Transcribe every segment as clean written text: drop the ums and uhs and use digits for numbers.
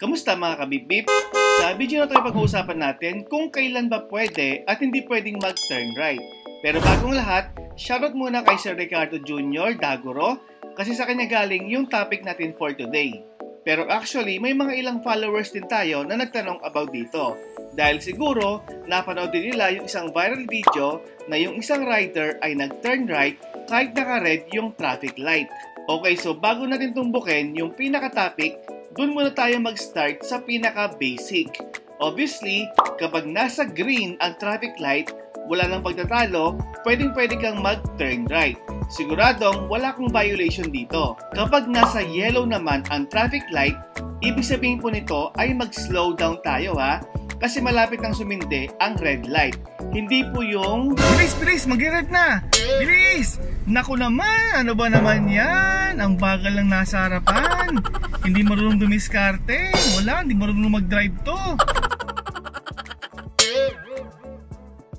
Kamusta mga kabibib? Sa video na ito pag-uusapan natin kung kailan ba pwede at hindi pwedeng mag-turn right. Pero bagong lahat, shoutout muna kay Sir Ricardo Jr. Daguro kasi sa kanya galing yung topic natin for today. Pero actually, may mga ilang followers din tayo na nagtanong about dito. Dahil siguro, napanood din nila yung isang viral video na yung isang rider ay nag-turn right kahit naka-red yung traffic light. Okay, so bago natin tumbukin yung pinaka-topic, dun muna tayo mag-start sa pinaka-basic. Obviously, kapag nasa green ang traffic light, wala nang pagtatalo, pwedeng-pwede kang mag-turn right. Siguradong wala kang violation dito. Kapag nasa yellow naman ang traffic light, ibig sabihin po nito ay mag-slow down tayo ha, kasi malapit nang sumindi ang red light. Hindi po yung bilis! Mag-red na! Bilis! Naku naman! Ano ba naman yan? Ang bagal lang nasa harapan. Hindi marunong dumiskarte. Wala, hindi marunong mag-drive to.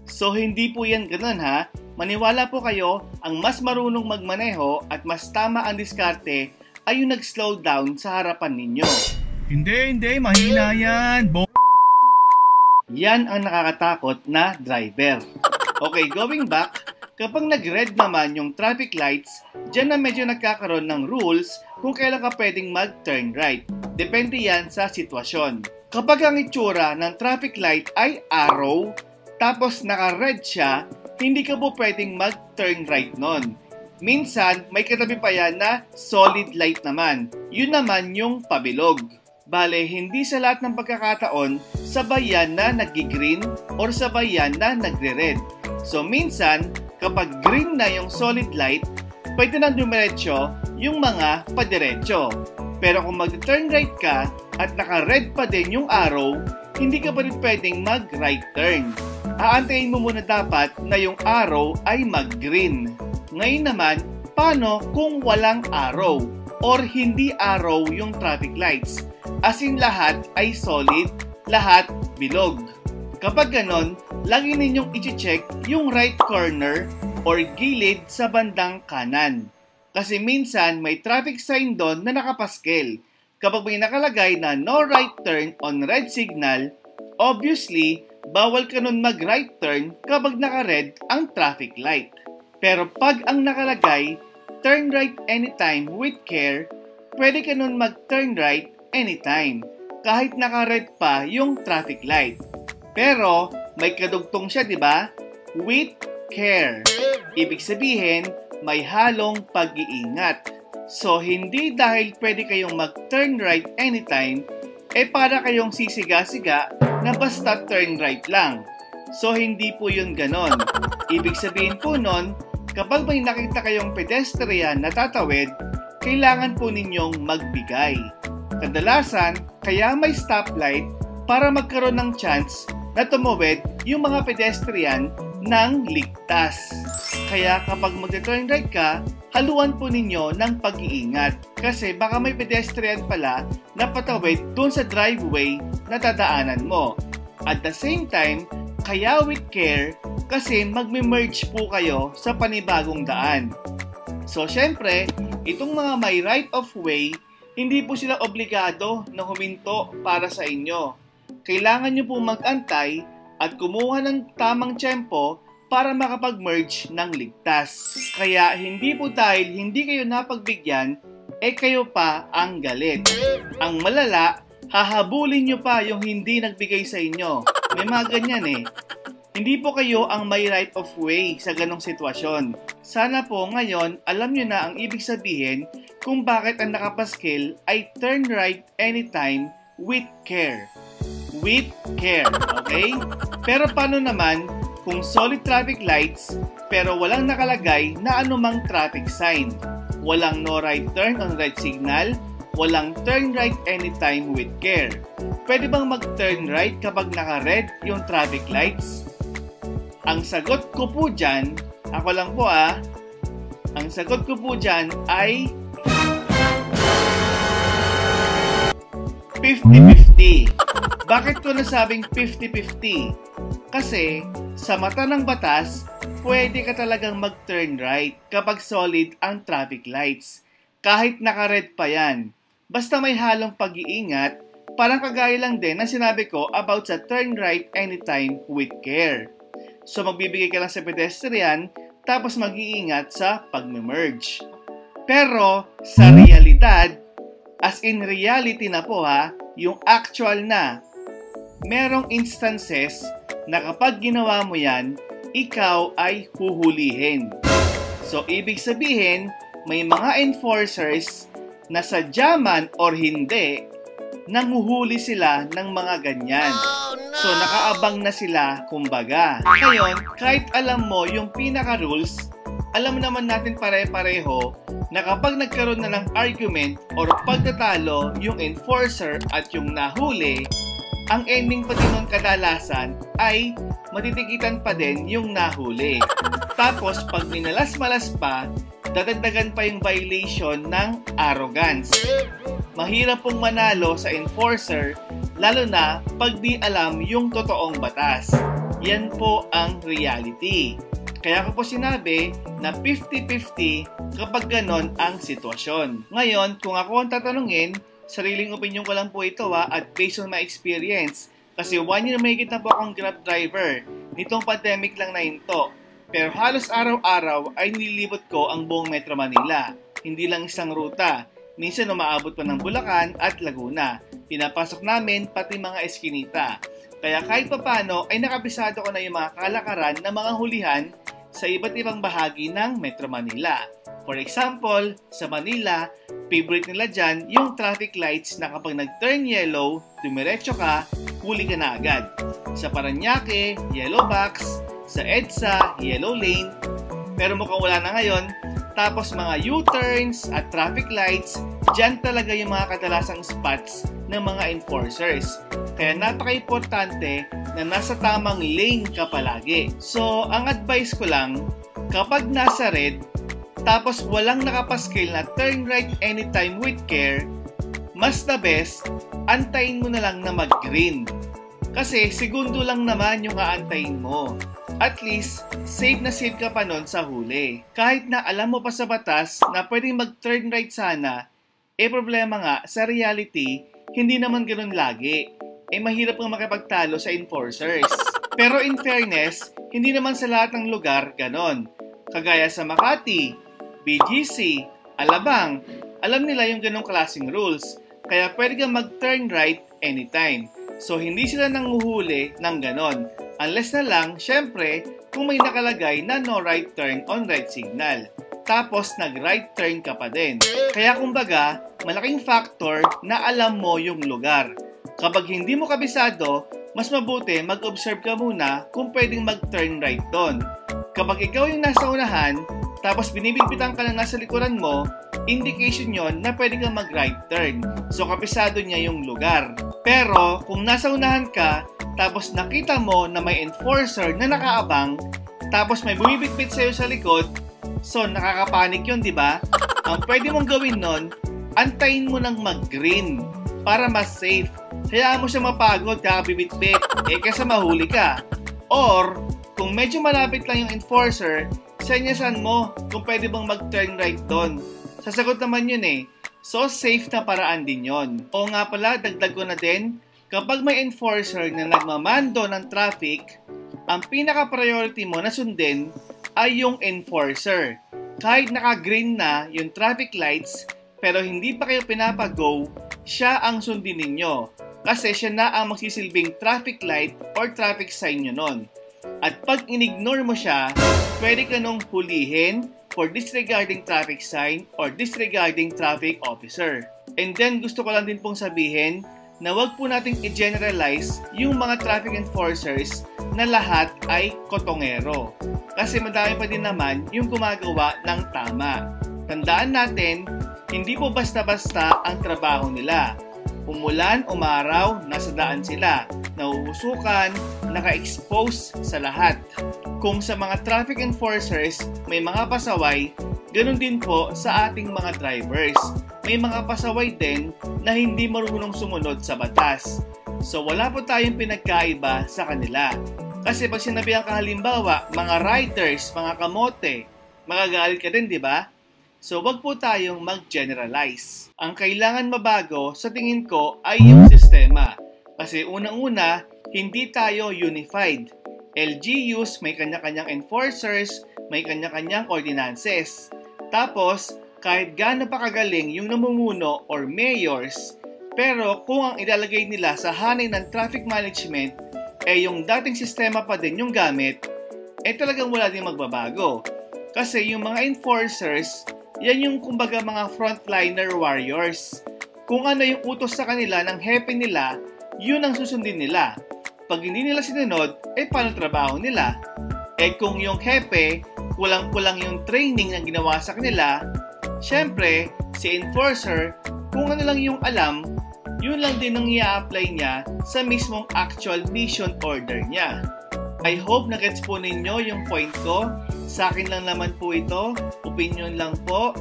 So hindi po yan ganun ha. Maniwala po kayo, ang mas marunong magmaneho at mas tama ang diskarte ay yung nag-slow down sa harapan ninyo. Hindi, mahina yan. Yan ang nakakatakot na driver. Okay, going back, kapag nag-red naman yung traffic lights, dyan na medyo nagkakaroon ng rules kung kailan ka pwedeng mag-turn right. Depende yan sa sitwasyon. Kapag ang itsura ng traffic light ay arrow, tapos naka-red siya, hindi ka po pwedeng mag-turn right nun. Minsan, may katabi pa yan na solid light naman. Yun naman yung pabilog. Bale, hindi sa lahat ng pagkakataon, sabay yan na nag-green or sabay yan na nagre-red. So minsan, kapag green na yung solid light, pwede nang dumiretso yung mga padiretso. Pero kung mag-turn right ka at naka-red pa din yung arrow, hindi ka pa rin pwedeng mag-right turn. Aantayin mo muna dapat na yung arrow ay mag-green. Ngayon naman, paano kung walang arrow or hindi arrow yung traffic lights? As in lahat ay solid, lahat bilog. Kapag ganon, lagi ninyong i-check yung right corner or gilid sa bandang kanan. Kasi minsan may traffic sign doon na nakapaskel. Kapag may nakalagay na no right turn on red signal, obviously, bawal ka nun mag-right turn kapag naka-red ang traffic light. Pero pag ang nakalagay, turn right anytime with care, pwede ka nun mag-turn right anytime, kahit naka-red pa yung traffic light. Pero, may kadugtong siya, di ba? With care. Ibig sabihin, may halong pag-iingat. So, hindi dahil pwede kayong mag-turn right anytime, para kayong sisiga-siga na basta turn right lang. So, hindi po yun ganon. Ibig sabihin po nun, kapag may nakita kayong pedestrian na tatawid, kailangan po ninyong magbigay. Kadalasan, kaya may stoplight para magkaroon ng chance na tumawid yung mga pedestrian ng ligtas. Kaya kapag mag-turn right ka, haluan po ninyo ng pag-iingat kasi baka may pedestrian pala na patawid dun sa driveway na dadaanan mo. At the same time, kaya with care kasi magme-merge po kayo sa panibagong daan. So syempre, itong mga may right of way, hindi po sila obligado na huminto para sa inyo. Kailangan nyo po mag-antay at kumuha ng tamang tiyempo para makapag-merge ng ligtas. Kaya hindi po dahil hindi kayo napagbigyan, kayo pa ang galit. Ang malala, hahabulin nyo pa yung hindi nagbigay sa inyo. May mga ganyan eh. Hindi po kayo ang may right of way sa ganong sitwasyon. Sana po ngayon, alam nyo na ang ibig sabihin kung bakit ang nakapaskil ay turn right anytime with care. With care, okay? Pero paano naman kung solid traffic lights pero walang nakalagay na anumang traffic sign? Walang no right turn on red signal, walang turn right anytime with care. Pwede bang mag-turn right kapag naka-red yung traffic lights? Ang sagot ko po dyan, ako lang po ah, ang sagot ko po dyan ay 50-50. Bakit ko nasabing 50-50? Kasi sa mata ng batas, pwede ka talagang mag-turn right kapag solid ang traffic lights. Kahit naka-red pa yan. Basta may halong pag-iingat, parang kagaya lang din ang sinabi ko about sa turn right anytime with care. So magbibigay ka lang sa pedestrian tapos mag-iingat sa pag-merge. Pero sa realidad, as in reality na po ha, yung actual na, merong instances na kapag ginawa mo yan, ikaw ay huhulihin. So ibig sabihin, may mga enforcers na sadya man or hindi, nanguhuli sila ng mga ganyan. Oh, no! So nakaabang na sila, kumbaga. Ngayon, kahit alam mo yung pinaka-rules, alam naman natin pare-pareho na kapag nagkaroon na ng argument or pagtatalo yung enforcer at yung nahuli, ang ending pa din nun kadalasan ay matitikitan pa din yung nahuli. Tapos pag minalas-malas pa, dadagdagan pa yung violation ng arrogance. Mahirap pong manalo sa enforcer, lalo na pag di alam yung totoong batas. Yan po ang reality. Kaya ko po sinabi na 50-50 kapag ganon ang sitwasyon. Ngayon, kung ako ang tatanungin, sariling opinion ko lang po ito at based on my experience. Kasi 1 year mahigit na po akong Grab driver. Nitong pandemic lang na hinto. Pero halos araw-araw ay nililibot ko ang buong Metro Manila. Hindi lang isang ruta. Minsan umaabot pa ng Bulacan at Laguna. Pinapasok namin pati mga eskinita. Kaya kahit papano ay nakabisado ko na yung mga kalakaran na mga hulihan sa iba't ibang bahagi ng Metro Manila. For example, sa Manila, favorite nila dyan yung traffic lights na kapag nag-turn yellow, dumiretso ka, huli ka na agad. Sa Parañaque, yellow box. Sa EDSA, yellow lane, pero mukhang wala na ngayon. Tapos mga U-turns at traffic lights, dyan talaga yung mga kadalasang spots ng mga enforcers. Kaya napaka-importante na nasa tamang lane ka palagi. So, ang advice ko lang, kapag nasa red, tapos walang nakapaskil na turn right anytime with care, mas the best, antayin mo na lang na mag-green. Kasi segundo lang naman yung aantayin mo. At least, safe na safe ka pa nun sa huli. Kahit na alam mo pa sa batas na pwedeng mag-turn right sana, problema nga, sa reality, hindi naman ganun lagi. Mahirap nga makipagtalo sa enforcers. Pero in fairness, hindi naman sa lahat ng lugar ganun. Kagaya sa Makati, BGC, Alabang, alam nila yung ganung klaseng rules. Kaya pwede kang mag-turn right anytime. So hindi sila nanguhuli ng ganon. Unless na lang, syempre, kung may nakalagay na no right turn on right signal. Tapos nag-right turn ka pa din. Kaya kumbaga, malaking factor na alam mo yung lugar. Kapag hindi mo kabisado, mas mabuti mag-observe ka muna kung pwedeng mag-turn right doon. Kapag ikaw yung nasa unahan, tapos binibigbitan ka na nasa likuran mo, indication yon na pwede kang mag-right turn. So kabisado niya yung lugar. Pero kung nasa unahan ka, tapos nakita mo na may enforcer na nakaabang, tapos may bumibitbit sa'yo sa likod, so nakakapanik yun, di ba? Ang pwede mong gawin nun, antayin mo ng mag-green para mas safe. Hayaan mo siya mapagod, kakabibitbit, kasi mahuli ka. Or, kung medyo malapit lang yung enforcer, senyasan mo kung pwede bang mag-turn right doon. Sasagot naman yun . So safe na paraan din yon. O nga pala, dagdag ko na din, kapag may enforcer na nagmamando ng traffic, ang pinaka-priority mo na sundin ay yung enforcer. Kahit naka-green na yung traffic lights, pero hindi pa kayo pinapag-go, siya ang sundin ninyo. Kasi siya na ang magsisilbing traffic light or traffic sign nyo nun. At pag in-ignore mo siya, pwede ka nung hulihin for disregarding traffic sign or disregarding traffic officer. And then gusto ko lang din pong sabihin, na wag po nating i-generalize yung mga traffic enforcers na lahat ay kotongero. Kasi madami pa din naman yung gumagawa ng tama. Tandaan natin, hindi po basta-basta ang trabaho nila. Umulan, umaraw, nasa daan sila. Nauusukan, naka-expose sa lahat. Kung sa mga traffic enforcers may mga pasaway, ganun din po sa ating mga drivers. May mga pasaway din na hindi marunong sumunod sa batas. So wala po tayong pinagkaiba sa kanila. Kasi pag sinabi ang kahalimbawa, mga riders, mga kamote, magagalit ka din, di ba? So wag po tayong mag-generalize. Ang kailangan mabago sa tingin ko ay yung sistema. Kasi unang-una, hindi tayo unified. LGUs may kanya-kanyang enforcers, may kanya-kanyang ordinances. Tapos, kahit gaano pa kagaling yung namumuno or mayors, pero kung ang ilalagay nila sa hanay ng traffic management ay yung dating sistema pa din yung gamit, talagang wala din magbabago. Kasi yung mga enforcers, yan yung kumbaga mga frontliner warriors. Kung ano yung utos sa kanila ng hepe nila, yun ang susundin nila. Pag hindi nila sinunod, paano trabaho nila? Kung yung hepe, kulang-kulang yung training na ginawa sa kanila, syempre, si enforcer, kung ano lang yung alam, yun lang din ang i-apply niya sa mismong actual mission order niya. I hope na-gets po ninyo yung point ko. Sa akin lang naman po ito, opinion lang po,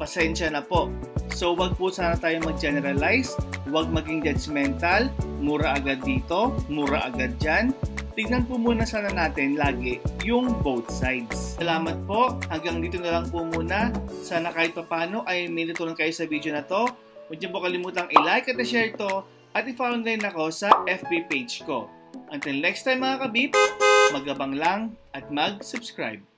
pasensya na po. So wag po sana tayo mag-generalize, wag maging judgmental, mura agad dito, mura agad dyan. Tignan po muna sana natin lagi yung both sides. Salamat po. Hanggang dito na lang po muna. Sana kahit papano ay may natutunan kayo sa video na to. Huwag niyo po kalimutang i-like at i-share to at i-follow na rin ako sa FB page ko. Until next time mga kabip, magabang lang at mag-subscribe.